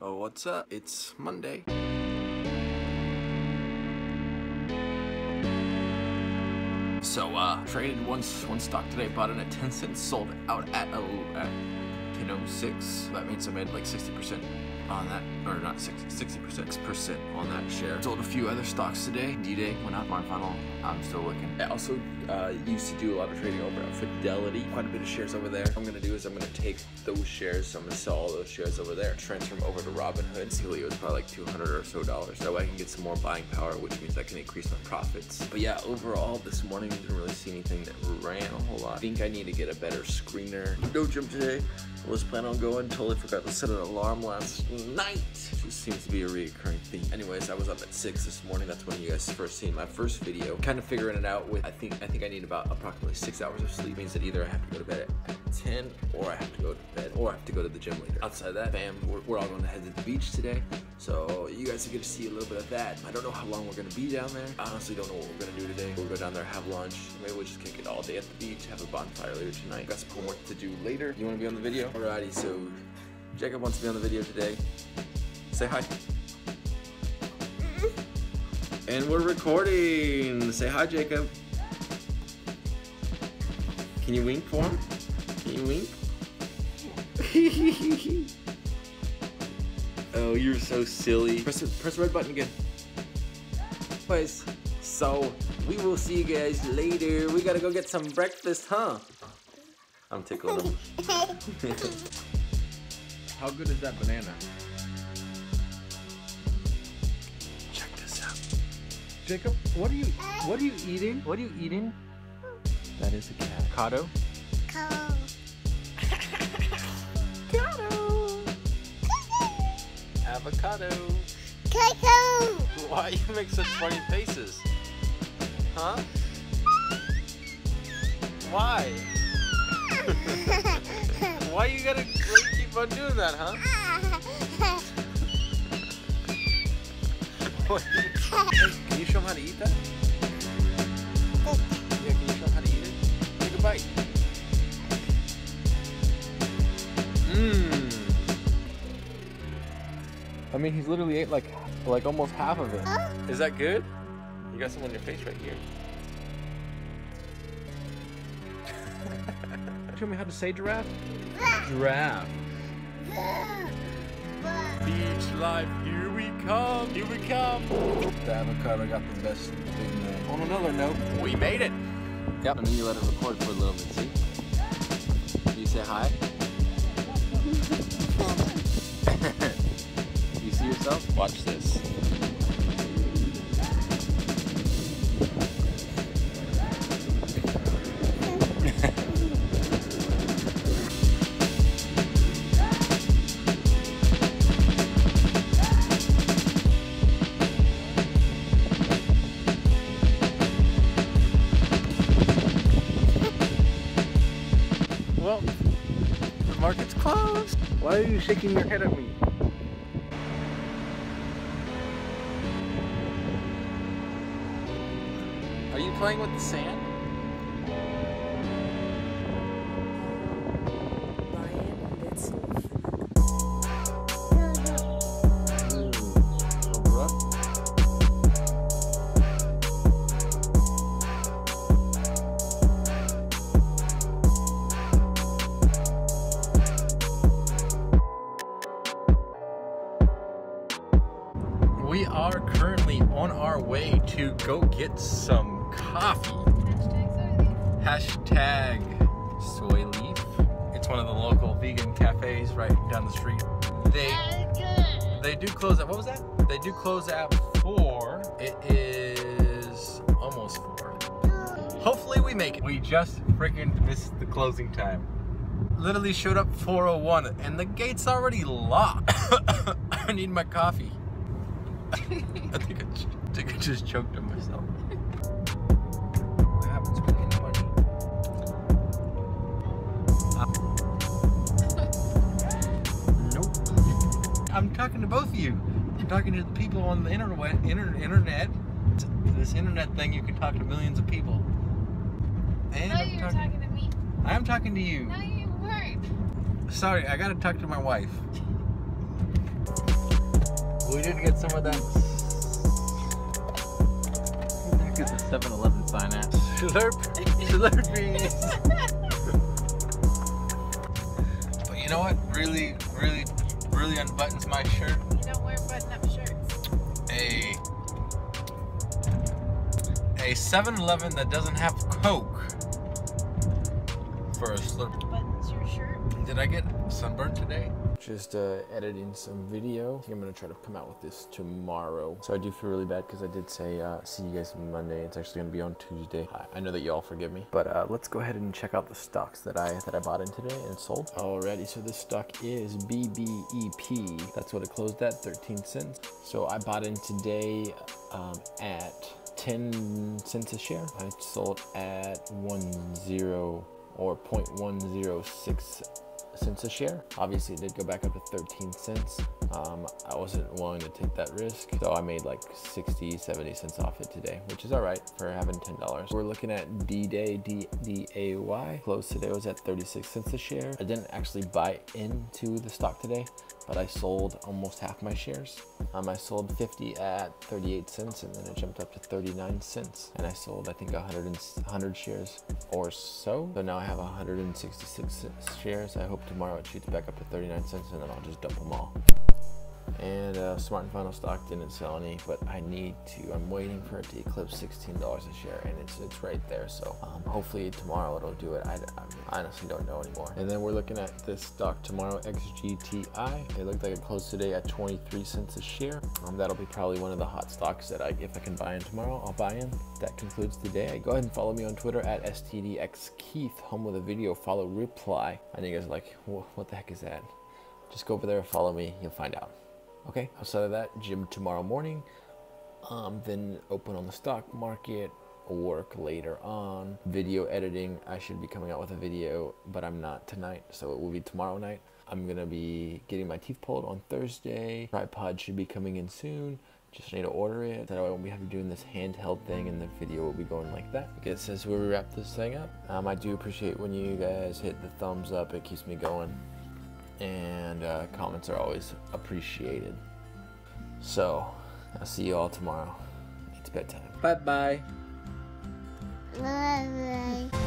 Oh, what's up? It's Monday. So, traded one stock today, bought in at 10 cents, sold out at 10.06. That means I made like 60% on that, or not 60% on that share. Sold a few other stocks today. DDAY went up, my funnel. I'm still looking. I also used to do a lot of trading over at Fidelity. Quite a bit of shares over there. What I'm gonna do is I'm gonna take those shares, so I'm gonna sell all those shares over there, transfer them over to Robinhood. It was probably like $200 or so. That way I can get some more buying power, which means I can increase my profits. But yeah, overall this morning we didn't really see anything that ran a whole lot. I think I need to get a better screener. No gym today. I was planning on going, totally forgot to set an alarm last night. This seems to be a reoccurring theme. Anyways, I was up at 6 this morning. That's when you guys first seen my first video. Kind of figuring it out with, I think I need about approximately 6 hours of sleep. It means that either I have to go to bed at 10, or I have to go to bed, or I have to go to the gym later. Outside that, bam, we're all going to head to the beach today. So you guys are gonna see a little bit of that. I don't know how long we're gonna be down there. I honestly don't know what we're gonna do today. We'll go down there, have lunch. Maybe we'll just kick it all day at the beach, have a bonfire later tonight. Got some homework to do later. You wanna be on the video? Alrighty, so Jacob wants to be on the video today. Say hi. And we're recording. Say hi, Jacob. Can you wink for him? Can you wink? Oh, you're so silly. Press the red button again. Anyways, so we will see you guys later. We gotta go get some breakfast, huh? I'm tickled him. How good is that banana? Check this out. Jacob, what are you eating? What are you eating? That is a cat. Cado? Cado. Avocado. Coco. Why you make such funny faces? Huh? Why? Why you gotta keep on doing that, huh? Can you show him how to eat that? Yeah, can you show him how to eat it? Take a bite. I mean, he's literally ate like almost half of it. Is that good? You got some on your face right here. Show me how to say giraffe. Giraffe. Beach life, here we come, here we come. The avocado got the best thing there. On another note, we made it. Yep, and then you let it record for a little bit, see? You say hi. Yourself? Watch this. Well, the market's closed. Why are you shaking your head at me? Are you playing with the sand? We are currently on our way to go get some coffee. Hashtag soy leaf. It's one of the local vegan cafes right down the street. They do close at, what was that? They do close at 4. It is almost 4. Hopefully we make it. We just freaking missed the closing time. Literally showed up 4:01 and the gate's already locked. I need my coffee. I think I just choked on myself. I'm talking to both of you. I'm talking to the people on the internet. This internet thing, you can talk to millions of people. And no, you were talking to me. I'm talking to you. No, you weren't. Sorry, I gotta talk to my wife. We did get some of that. I think it's a 7-Eleven sign at. Slurp, slurpees. But you know what really, really, really unbuttons my shirt? You don't wear button-up shirts. A 7-Eleven that doesn't have Coke for a Slurp. Buttons your shirt? Did I get sunburned today? Just editing some video. I think I'm gonna try to come out with this tomorrow. So I do feel really bad because I did say see you guys Monday. It's actually gonna be on Tuesday. I know that y'all forgive me, but let's go ahead and check out the stocks that I bought in today and sold. Alrighty, so this stock is BBEP. That's what it closed at, 13 cents. So I bought in today at 10 cents a share. I sold at 0.106 cents a share. Obviously it did go back up to 13 cents. I wasn't willing to take that risk, so I made like 60-70 cents off it today, which is all right for having $10. We're looking at D-Day, DDAY. Close today was at 36 cents a share. I didn't actually buy into the stock today, but I sold almost half my shares. I sold 50 at 38 cents and then it jumped up to 39 cents. And I sold, I think 100 shares or so. So now I have 166 shares. I hope tomorrow it shoots back up to 39 cents and then I'll just dump them all. And Smart & Final stock didn't sell any, but I need to. I'm waiting for it to eclipse $16 a share, and it's right there. So hopefully tomorrow it'll do it. I honestly don't know anymore. And then we're looking at this stock tomorrow, XGTI. It looked like it closed today at 23 cents a share. That'll be probably one of the hot stocks that if I can buy in tomorrow, I'll buy in. That concludes today. Go ahead and follow me on Twitter at STDXKeith, home with a video follow reply. I know you guys are like, what the heck is that? Just go over there and follow me. You'll find out. Okay, outside of that, gym tomorrow morning, then open on the stock market, work later on, video editing. I should be coming out with a video, but I'm not tonight, so it will be tomorrow night. I'm gonna be getting my teeth pulled on Thursday. Tripod should be coming in soon. Just need to order it. That way I won't be having to do this handheld thing and the video will be going like that. I guess that's where we wrap this thing up. I do appreciate when you guys hit the thumbs up. It keeps me going. And comments are always appreciated. So I'll see you all tomorrow. It's bedtime. Bye bye. Bye bye.